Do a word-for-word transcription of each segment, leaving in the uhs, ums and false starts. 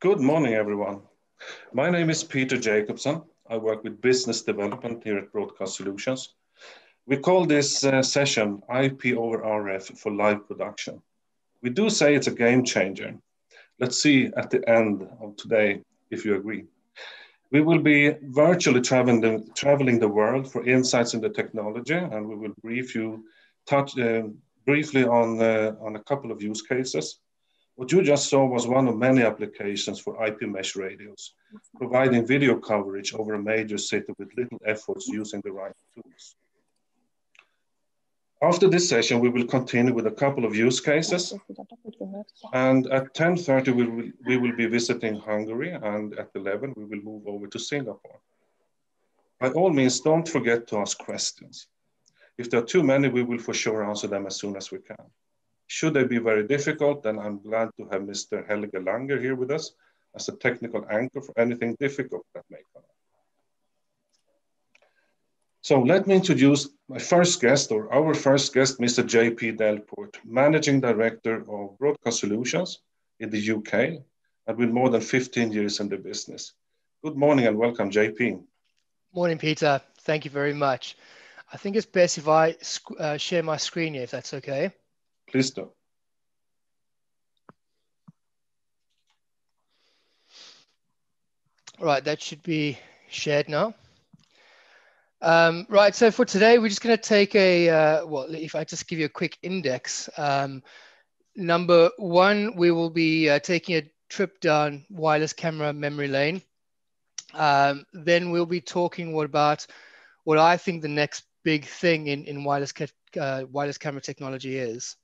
Good morning, everyone. My name is Peter Jacobson. I work with business development here at Broadcast Solutions. We call this uh, session I P over R F for live production. We do say it's a game changer. Let's see at the end of today if you agree. We will be virtually traveling the, traveling the world for insights into technology, and we will brief you touch, uh, briefly on, uh, on a couple of use cases. What you just saw was one of many applications for I P mesh radios, providing video coverage over a major city with little efforts using the right tools. After this session, we will continue with a couple of use cases. And at ten thirty, we will, we will be visiting Hungary, and at eleven, we will move over to Singapore. By all means, don't forget to ask questions. If there are too many, we will for sure answer them as soon as we can. Should they be very difficult, then I'm glad to have Mister Helge Langer here with us as a technical anchor for anything difficult that may come up. So let me introduce my first guest, or our first guest, Mister J P Delport, Managing Director of Broadcast Solutions in the U K, and with more than fifteen years in the business. Good morning and welcome, J P. Morning, Peter. Thank you very much. I think it's best if I uh, share my screen here, if that's okay. Please do. All right, that should be shared now. Um, right, so for today, we're just going to take a, uh, well, if I just give you a quick index. Um, number one, we will be uh, taking a trip down wireless camera memory lane. Um, then we'll be talking about what I think the next big thing in, in wireless, ca uh, wireless camera technology is.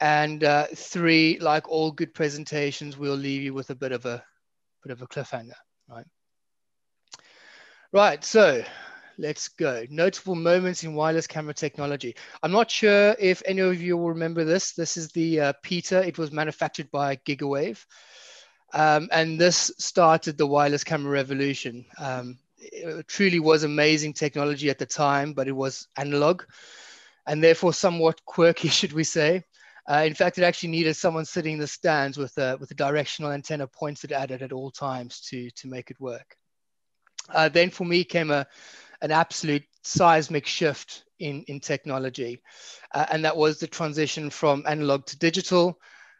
And uh, three, like all good presentations, we'll leave you with a bit of a bit of a cliffhanger, right? Right, so let's go. Notable moments in wireless camera technology. I'm not sure if any of you will remember this. This is the uh, PETA. It was manufactured by Gigawave. Um, and this started the wireless camera revolution. Um, it truly was amazing technology at the time, but it was analog and therefore somewhat quirky, should we say. Uh, in fact, it actually needed someone sitting in the stands with a, with a directional antenna pointed at it at all times to, to make it work. Uh, then for me came a, an absolute seismic shift in, in technology. Uh, and that was the transition from analog to digital.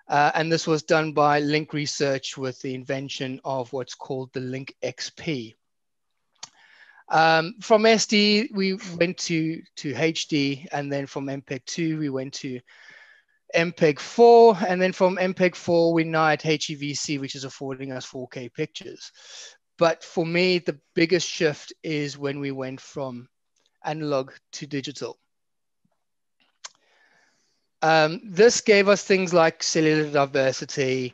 Uh, and this was done by Link Research with the invention of what's called the Link X P. Um, from S D, we went to, to H D, and then from M P E G two, we went to M P E G four, and then from M P E G four we now at H E V C, which is affording us four K pictures. But for me, the biggest shift is when we went from analog to digital. Um, this gave us things like cellular diversity,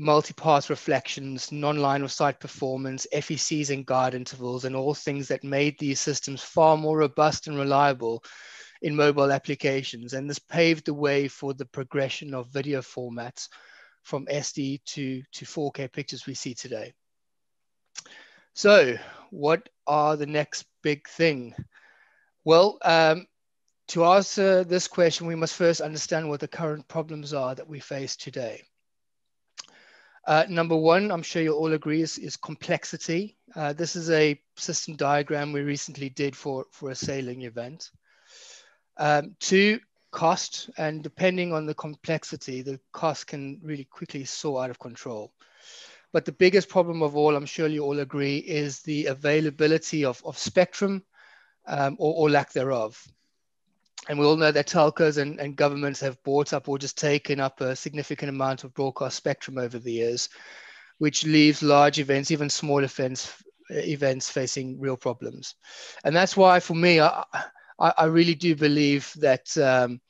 multipath reflections, non-line of sight performance, F E Cs and guard intervals, and all things that made these systems far more robust and reliable in mobile applications. And this paved the way for the progression of video formats from S D to, to four K pictures we see today. So what are the next big thing? Well, um, to answer this question, we must first understand what the current problems are that we face today. Uh, number one, I'm sure you'll all agree, is, is complexity. Uh, this is a system diagram we recently did for, for a sailing event. Um, two, cost, and depending on the complexity, the cost can really quickly soar out of control. But the biggest problem of all, I'm sure you all agree, is the availability of, of spectrum um, or, or lack thereof. And we all know that telcos and, and governments have bought up or just taken up a significant amount of broadcast spectrum over the years, which leaves large events, even small events, events facing real problems. And that's why for me, I, I really do believe that um,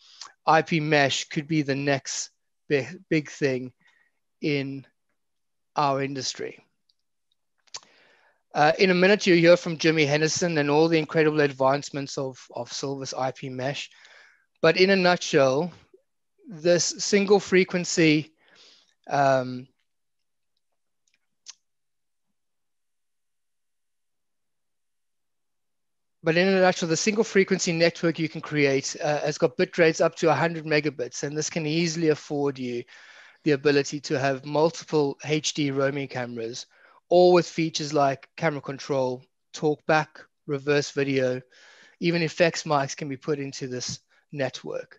I P mesh could be the next big, big thing in our industry. Uh, in a minute, you'll hear from Jimmy Henderson and all the incredible advancements of, of Silvus I P mesh. But in a nutshell, this single frequency um, But in an actual, the single frequency network you can create uh, has got bit rates up to one hundred megabits, and this can easily afford you the ability to have multiple H D roaming cameras, all with features like camera control, talkback, reverse video, even effects mics can be put into this network.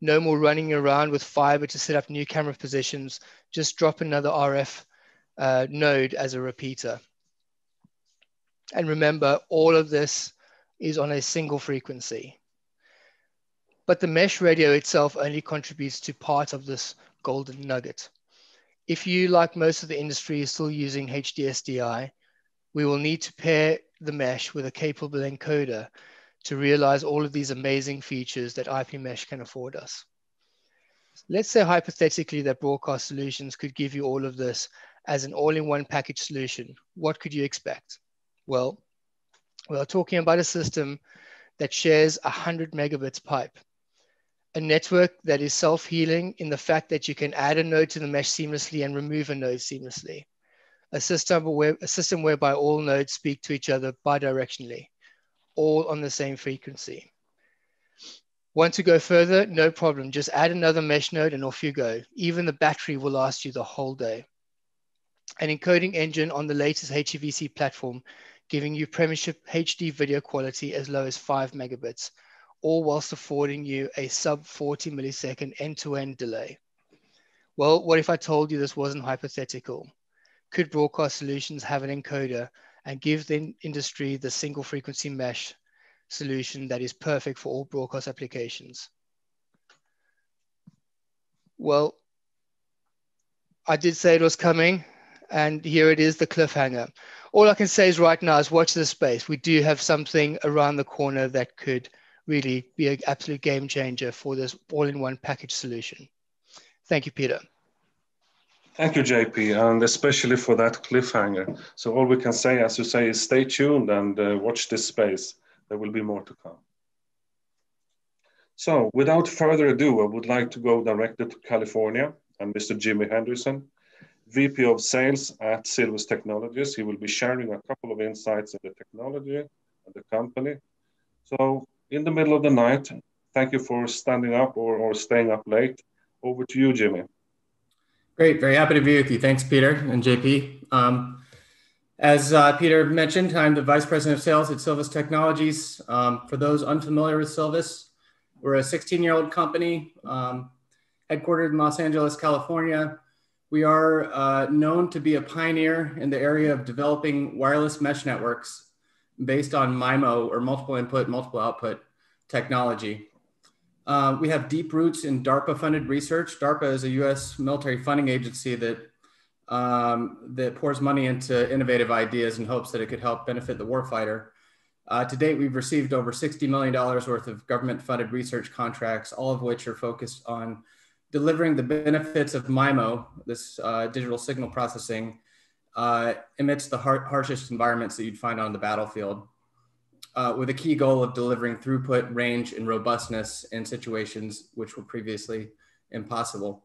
No more running around with fiber to set up new camera positions, just drop another R F uh, node as a repeater. And remember, all of this is on a single frequency. But the mesh radio itself only contributes to part of this golden nugget. If you, like most of the industry, is still using H D S D I, we will need to pair the mesh with a capable encoder to realize all of these amazing features that I P mesh can afford us. Let's say hypothetically that Broadcast Solutions could give you all of this as an all-in-one package solution. What could you expect? Well, we are talking about a system that shares a one hundred megabits pipe, a network that is self-healing in the fact that you can add a node to the mesh seamlessly and remove a node seamlessly, a system, where, a system whereby all nodes speak to each other bidirectionally, all on the same frequency. Want to go further? No problem. Just add another mesh node and off you go. Even the battery will last you the whole day. An encoding engine on the latest H E V C platform, giving you premiership H D video quality as low as five megabits, all whilst affording you a sub forty millisecond end-to-end delay. Well, what if I told you this wasn't hypothetical? Could Broadcast Solutions have an encoder and give the industry the single frequency mesh solution that is perfect for all broadcast applications? Well, I did say it was coming, and here it is, the cliffhanger. All I can say is right now is watch this space. We do have something around the corner that could really be an absolute game changer for this all-in-one package solution. Thank you, Peter. Thank you, J P, and especially for that cliffhanger. So all we can say, as you say, is stay tuned and uh, watch this space. There will be more to come. So without further ado, I would like to go directly to California and Mister Jimmy Henderson, V P of Sales at Silvus Technologies. He will be sharing a couple of insights of the technology and the company. So in the middle of the night, thank you for standing up or, or staying up late. Over to you, Jimmy. Great, very happy to be with you. Thanks, Peter and J P. Um, as uh, Peter mentioned, I'm the Vice President of Sales at Silvus Technologies. Um, for those unfamiliar with Silvus, we're a sixteen-year-old company, um, headquartered in Los Angeles, California. We are uh, known to be a pioneer in the area of developing wireless mesh networks based on MIMO, or multiple input, multiple output technology. Uh, we have deep roots in DARPA-funded research. DARPA is a U S military funding agency that, um, that pours money into innovative ideas in hopes that it could help benefit the warfighter. Uh, to date, we've received over sixty million dollars worth of government-funded research contracts, all of which are focused on delivering the benefits of MIMO, this uh, digital signal processing, uh, amidst the har- harshest environments that you'd find on the battlefield. Uh, with a key goal of delivering throughput, range, and robustness in situations which were previously impossible.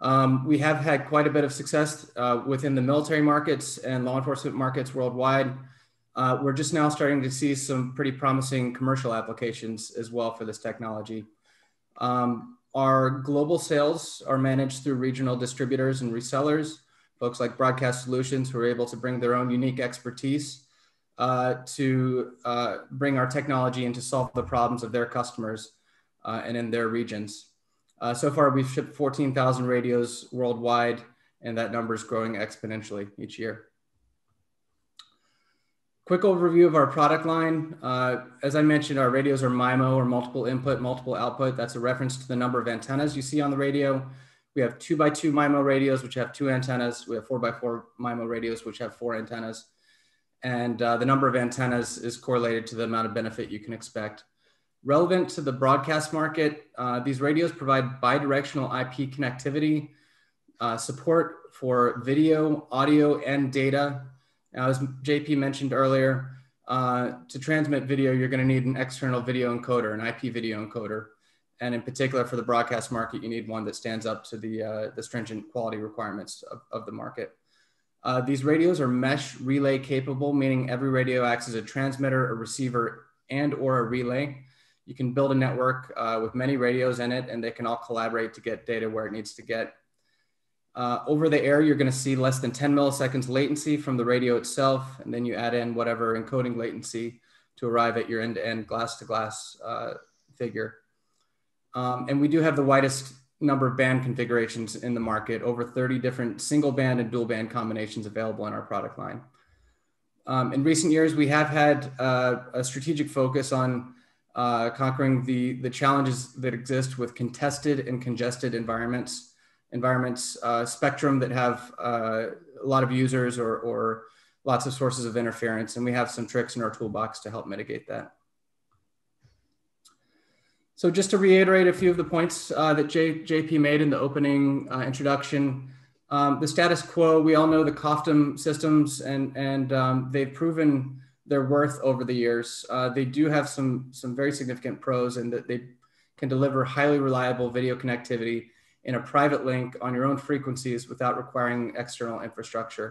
Um, we have had quite a bit of success uh, within the military markets and law enforcement markets worldwide. Uh, we're just now starting to see some pretty promising commercial applications as well for this technology. Um, our global sales are managed through regional distributors and resellers, folks like Broadcast Solutions, who are able to bring their own unique expertise Uh, to uh, bring our technology and to solve the problems of their customers uh, and in their regions. Uh, so far, we've shipped fourteen thousand radios worldwide, and that number is growing exponentially each year. Quick overview of our product line. Uh, as I mentioned, our radios are MIMO, or multiple input, multiple output. That's a reference to the number of antennas you see on the radio. We have two by two MIMO radios, which have two antennas. We have four by four MIMO radios, which have four antennas. And uh, the number of antennas is correlated to the amount of benefit you can expect. Relevant to the broadcast market, uh, these radios provide bidirectional I P connectivity, uh, support for video, audio, and data. Now, as J P mentioned earlier, uh, to transmit video, you're gonna need an external video encoder, an I P video encoder. And in particular for the broadcast market, you need one that stands up to the, uh, the stringent quality requirements of, of the market. Uh, these radios are mesh relay capable, meaning every radio acts as a transmitter, a receiver, and or a relay. You can build a network uh, with many radios in it, and they can all collaborate to get data where it needs to get. Uh, over the air, you're going to see less than ten milliseconds latency from the radio itself, and then you add in whatever encoding latency to arrive at your end-to-end glass-to-glass uh, figure. Um, and we do have the widest number of band configurations in the market, over thirty different single band and dual band combinations available in our product line. Um, in recent years, we have had uh, a strategic focus on uh, conquering the, the challenges that exist with contested and congested environments, environments uh, spectrum that have uh, a lot of users or, or lots of sources of interference. And we have some tricks in our toolbox to help mitigate that. So just to reiterate a few of the points uh, that J P made in the opening uh, introduction, um, the status quo, we all know the C O F D M systems, and, and um, they've proven their worth over the years. Uh, they do have some, some very significant pros in that they can deliver highly reliable video connectivity in a private link on your own frequencies without requiring external infrastructure.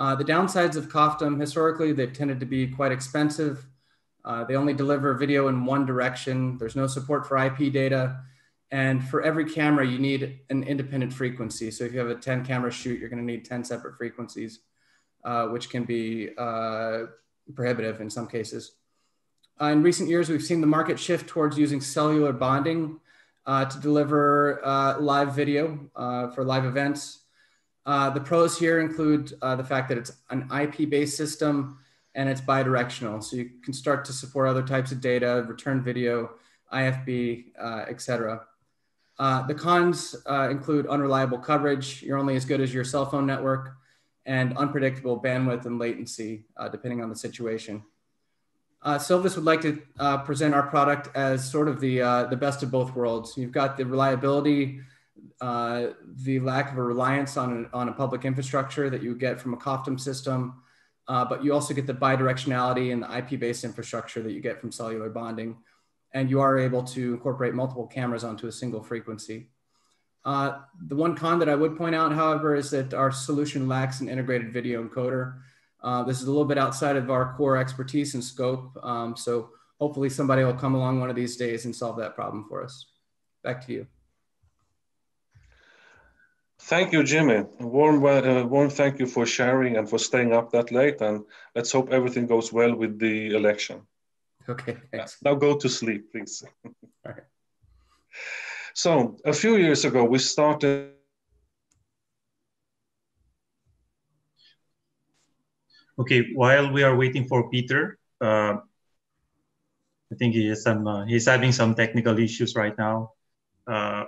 Uh, the downsides of C O F D M, historically, they've tended to be quite expensive. Uh, they only deliver video in one direction. There's no support for I P data. And for every camera, you need an independent frequency. So if you have a ten camera shoot, you're going to need ten separate frequencies, uh, which can be uh, prohibitive in some cases. Uh, in recent years, we've seen the market shift towards using cellular bonding uh, to deliver uh, live video uh, for live events. Uh, the pros here include uh, the fact that it's an I P-based system, and it's bidirectional, so you can start to support other types of data, return video, I F B, uh, et cetera. Uh, the cons uh, include unreliable coverage. You're only as good as your cell phone network, and unpredictable bandwidth and latency, uh, depending on the situation. Uh, Silvus would like to uh, present our product as sort of the, uh, the best of both worlds. You've got the reliability, uh, the lack of a reliance on, on a public infrastructure that you get from a C O F D M system, Uh, but you also get the bidirectionality and the I P-based infrastructure that you get from cellular bonding. And you are able to incorporate multiple cameras onto a single frequency. Uh, the one con that I would point out, however, is that our solution lacks an integrated video encoder. Uh, this is a little bit outside of our core expertise and scope. Um, so hopefully somebody will come along one of these days and solve that problem for us. Back to you. Thank you, Jimmy. A warm, uh, warm thank you for sharing and for staying up that late. And let's hope everything goes well with the election. Okay, thanks. Now go to sleep, please. All right. So a few years ago, we started. Okay, while we are waiting for Peter, uh, I think he has some, uh, he's having some technical issues right now. Uh,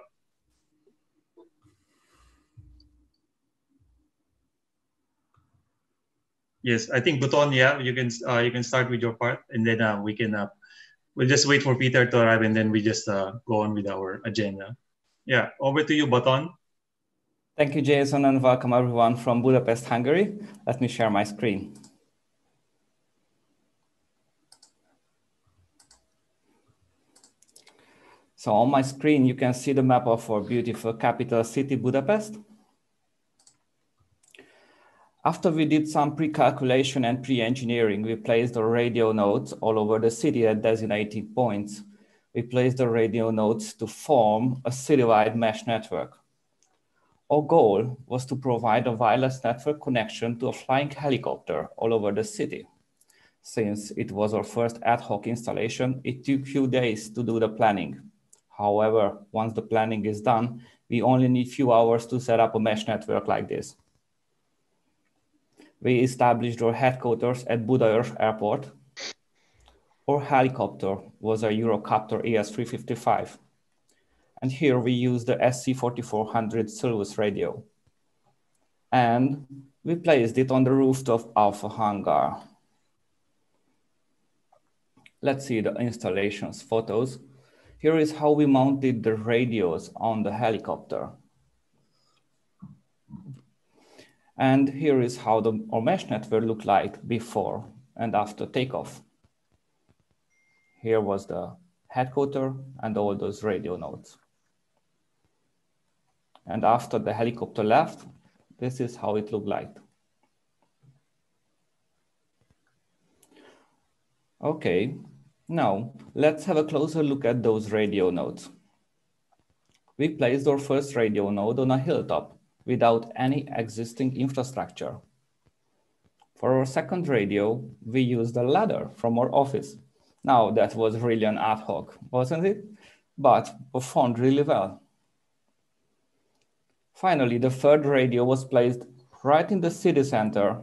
Yes, I think Botond, yeah, you can uh, you can start with your part, and then uh, we can uh, we'll just wait for Peter to arrive, and then we just uh, go on with our agenda. Yeah, over to you, Botond. Thank you, Jason, and welcome everyone from Budapest, Hungary. Let me share my screen. So on my screen, you can see the map of our beautiful capital city, Budapest. After we did some pre-calculation and pre-engineering, we placed the radio nodes all over the city at designated points. We placed the radio nodes to form a city-wide mesh network. Our goal was to provide a wireless network connection to a flying helicopter all over the city. Since it was our first ad hoc installation, it took a few days to do the planning. However, once the planning is done, we only need a few hours to set up a mesh network like this. We established our headquarters at Budapest Airport. Our helicopter was a Eurocopter A S three fifty-five. And here we used the S C forty-four hundred Silvus radio. And we placed it on the rooftop of a hangar. Let's see the installations photos. Here is how we mounted the radios on the helicopter. And here is how the our mesh network looked like before and after takeoff. Here was the headquarters and all those radio nodes. And after the helicopter left, this is how it looked like. Okay, now let's have a closer look at those radio nodes. We placed our first radio node on a hilltop without any existing infrastructure. For our second radio, we used a ladder from our office. Now that was really an ad hoc, wasn't it? But performed really well. Finally, the third radio was placed right in the city center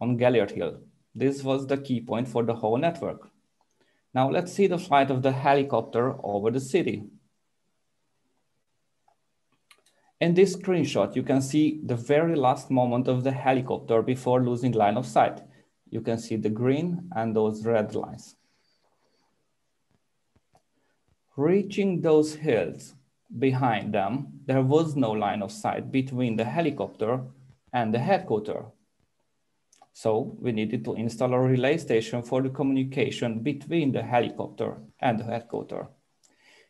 on Galliard Hill. This was the key point for the whole network. Now let's see the flight of the helicopter over the city. In this screenshot, you can see the very last moment of the helicopter before losing line of sight. You can see the green and those red lines. Reaching those hills behind them, there was no line of sight between the helicopter and the headquarters. So we needed to install a relay station for the communication between the helicopter and the headquarters.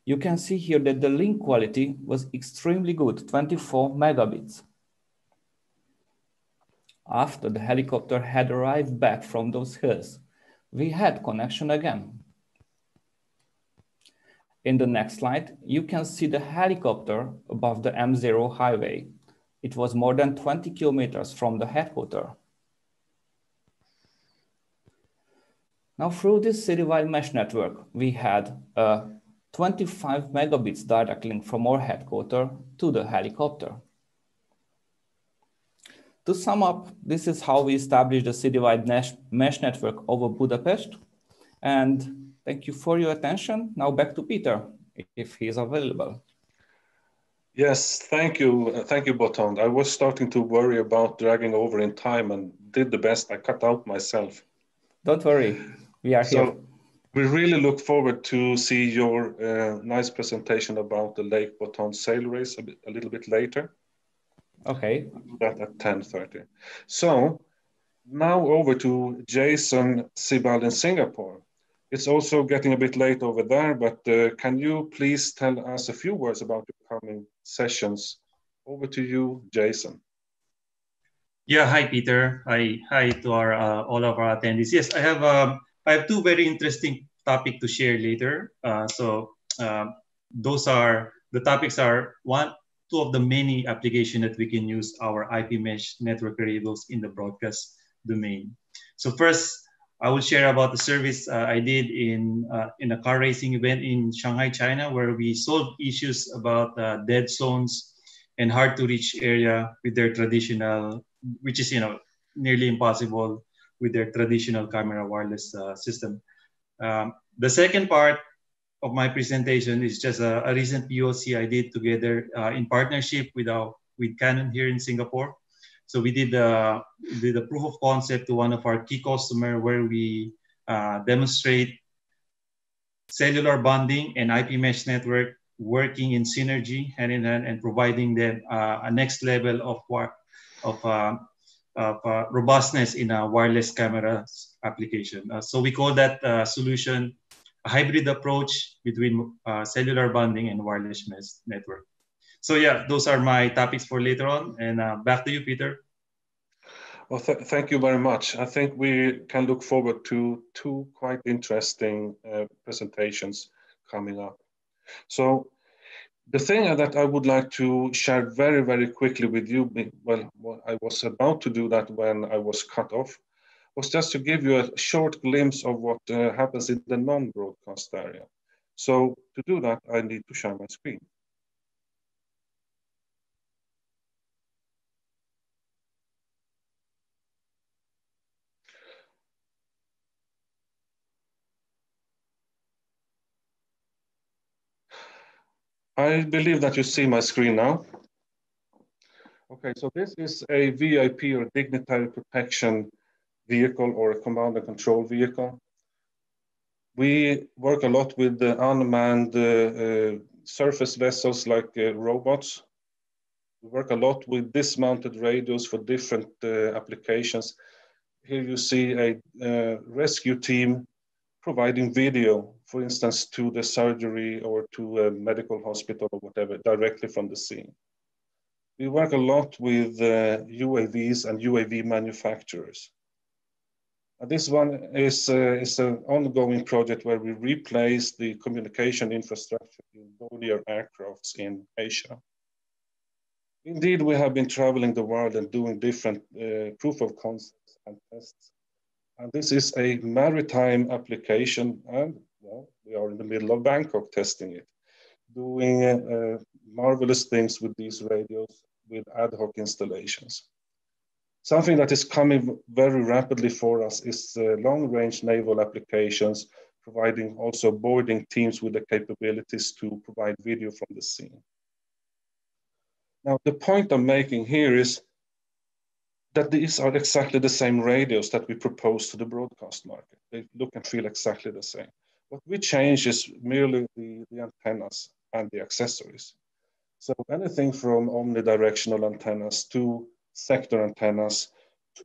You can see here that the link quality was extremely good, twenty-four megabits. After the helicopter had arrived back from those hills, we had connection again. In the next slide, you can see the helicopter above the M zero highway. It was more than twenty kilometers from the headquarters. Now through this citywide mesh network, we had a twenty-five megabits direct link from our headquarters to the helicopter. To sum up, this is how we established a citywide mesh, mesh network over Budapest. And thank you for your attention. Now back to Peter, if he is available. Yes, thank you. Thank you, Botond. I was starting to worry about dragging over in time and did the best I cut out myself. Don't worry, we are here. So, we really look forward to see your uh, nice presentation about the Lake Botond sail race a, bit, a little bit later. Okay. That at ten thirty. So now over to Jason Sibald in Singapore. It's also getting a bit late over there, but uh, can you please tell us a few words about your coming sessions? Over to you, Jason. Yeah, hi, Peter. Hi, hi to our, uh, all of our attendees. Yes, I have... Uh, I have two very interesting topics to share later. Uh, so um, those are, the topics are one, two of the many applications that we can use our I P mesh network variables in the broadcast domain. So first, I will share about the service uh, I did in, uh, in a car racing event in Shanghai, China, where we solved issues about uh, dead zones and hard to reach area with their traditional, which is, you know, nearly impossible with their traditional camera wireless uh, system. Um, the second part of my presentation is just a, a recent P O C I did together uh, in partnership with, our, with Canon here in Singapore. So we did, uh, did a proof of concept to one of our key customers where we uh, demonstrate cellular bonding and I P mesh network working in synergy hand in hand and providing them uh, a next level of, of uh, Of, uh, robustness in a wireless camera application. Uh, so we call that uh, solution a hybrid approach between uh, cellular bonding and wireless network. So yeah, those are my topics for later on. And uh, back to you, Peter. Well, th thank you very much. I think we can look forward to two quite interesting uh, presentations coming up. So the thing that I would like to share very, very quickly with you, well, I was about to do that when I was cut off, was just to give you a short glimpse of what uh, happens in the non-broadcast area. So to do that, I need to share my screen. I believe that you see my screen now. Okay, so this is a V I P or dignitary protection vehicle or a command and control vehicle. We work a lot with the unmanned uh, uh, surface vessels like uh, robots. We work a lot with dismounted radios for different uh, applications. Here you see a uh, rescue team providing video, for instance, to the surgery or to a medical hospital or whatever, directly from the scene. We work a lot with uh, U A Vs and U A V manufacturers. And this one is, uh, is an ongoing project where we replace the communication infrastructure in Dornier aircrafts in Asia. Indeed, we have been traveling the world and doing different uh, proof of concepts and tests. And this is a maritime application, and well, we are in the middle of Bangkok testing it, doing uh, marvelous things with these radios with ad hoc installations. Something that is coming very rapidly for us is uh, long-range naval applications, providing also boarding teams with the capabilities to provide video from the scene. Now, the point I'm making here is that these are exactly the same radios that we propose to the broadcast market. They look and feel exactly the same. What we change is merely the, the antennas and the accessories. So anything from omnidirectional antennas to sector antennas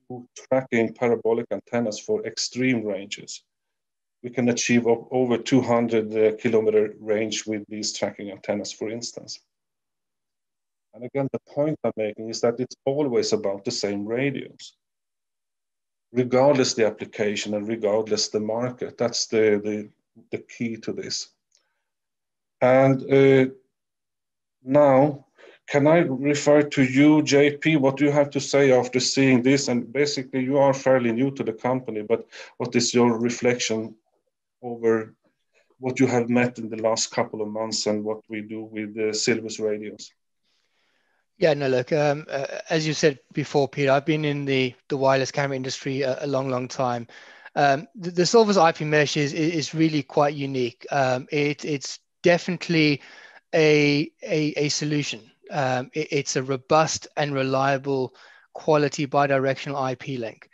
to tracking parabolic antennas for extreme ranges. We can achieve up over two hundred uh, kilometer range with these tracking antennas, for instance. And again, the point I'm making is that it's always about the same radios, regardless the application and regardless the market. That's the, the, the key to this. And uh, now, can I refer to you, J P? What do you have to say after seeing this? And basically, you are fairly new to the company, but what is your reflection over what you have met in the last couple of months and what we do with the Silvus radios? Yeah, no, look, um, uh, as you said before, Peter, I've been in the, the wireless camera industry a, a long, long time. Um, the, the Silvus I P mesh is, is really quite unique. Um, it, it's definitely a, a, a solution. Um, it, it's a robust and reliable quality bidirectional I P link.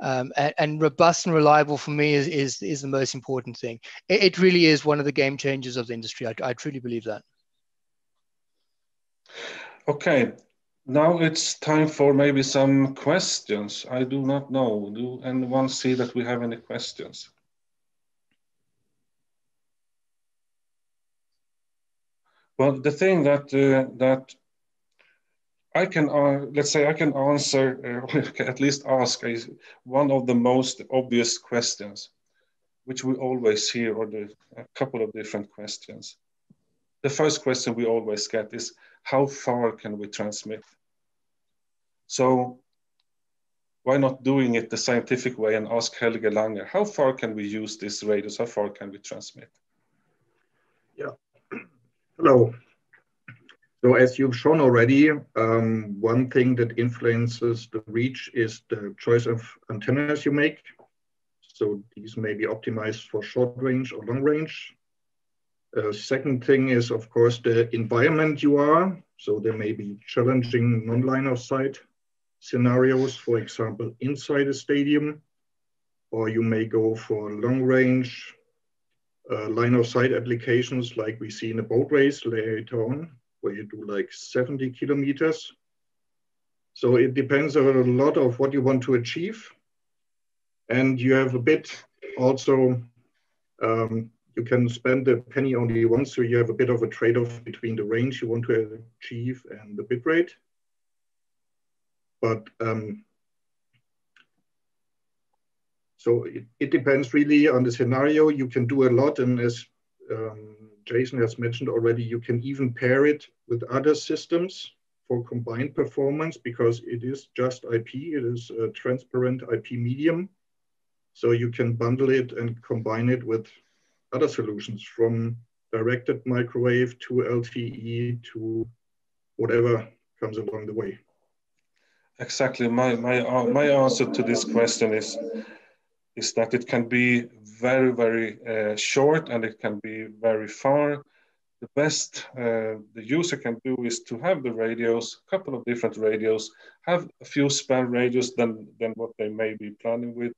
Um, and, and robust and reliable for me is, is, is the most important thing. It, it really is one of the game changers of the industry. I, I truly believe that. Okay, now it's time for maybe some questions. I do not know. Do anyone see that we have any questions? Well, the thing that uh, that I can, uh, let's say I can answer, uh, at least ask, is one of the most obvious questions, which we always hear, or the, a couple of different questions. The first question we always get is, how far can we transmit? So why not doing it the scientific way and ask Helge Langer, how far can we use these radios? How far can we transmit? Yeah, hello. So as you've shown already, um, one thing that influences the reach is the choice of antennas you make. So these may be optimized for short range or long range. Uh, second thing is, of course, the environment you are. So there may be challenging non-line of sight scenarios, for example, inside a stadium, or you may go for long range uh, line of sight applications like we see in a boat race later on, where you do like seventy kilometers. So it depends a lot of what you want to achieve. And you have a bit also, um, you can spend the penny only once, so you have a bit of a trade-off between the range you want to achieve and the bit rate. But um, so it, it depends really on the scenario. You can do a lot, and as um, Jason has mentioned already, you can even pair it with other systems for combined performance, because it is just I P, it is a transparent I P medium. So you can bundle it and combine it with other solutions, from directed microwave to L T E to whatever comes along the way. Exactly. My, my, uh, my answer to this question is, is that it can be very, very uh, short, and it can be very far. The best uh, the user can do is to have the radios, a couple of different radios, have a few spare radios than, than what they may be planning with.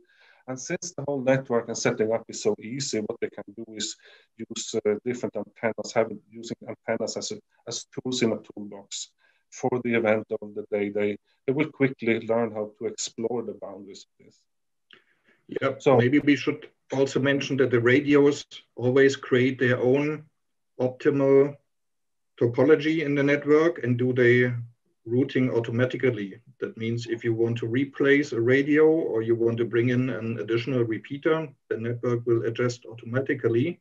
And since the whole network and setting up is so easy, what they can do is use uh, different antennas, having, using antennas as, a, as tools in a toolbox for the event of the day. They, they will quickly learn how to explore the boundaries of this. Yeah, so maybe we should also mention that the radios always create their own optimal topology in the network and do they routing automatically. That means if you want to replace a radio or you want to bring in an additional repeater, the network will adjust automatically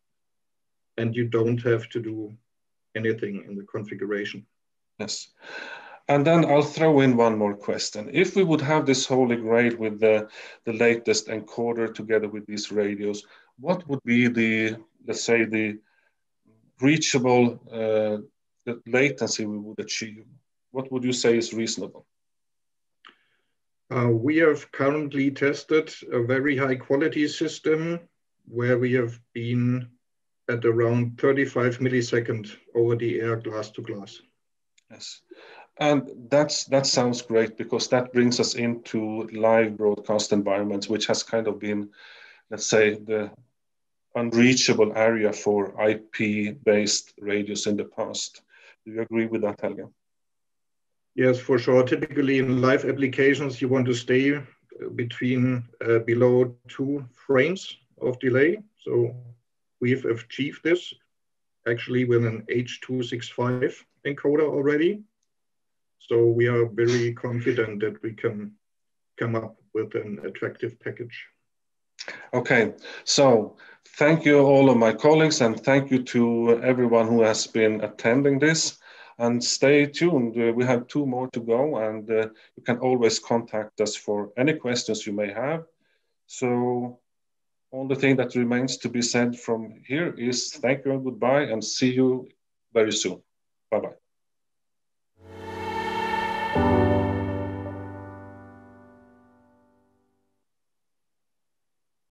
and you don't have to do anything in the configuration. Yes. And then I'll throw in one more question. If we would have this holy grail with the, the latest encoder together with these radios, what would be the, let's say, the reachable uh, the latency we would achieve? What would you say is reasonable? Uh, we have currently tested a very high quality system where we have been at around thirty-five milliseconds over the air, glass to glass. Yes. And that's, that sounds great, because that brings us into live broadcast environments, which has kind of been, let's say, the unreachable area for I P-based radios in the past. Do you agree with that, Helge? Yes, for sure. Typically in live applications, you want to stay between uh, below two frames of delay. So we've achieved this actually with an H two sixty-five encoder already. So we are very confident that we can come up with an attractive package. Okay, so thank you all of my colleagues, and thank you to everyone who has been attending this, and stay tuned. Uh, we have two more to go, and uh, you can always contact us for any questions you may have. So only thing that remains to be said from here is thank you and goodbye, and see you very soon. Bye-bye.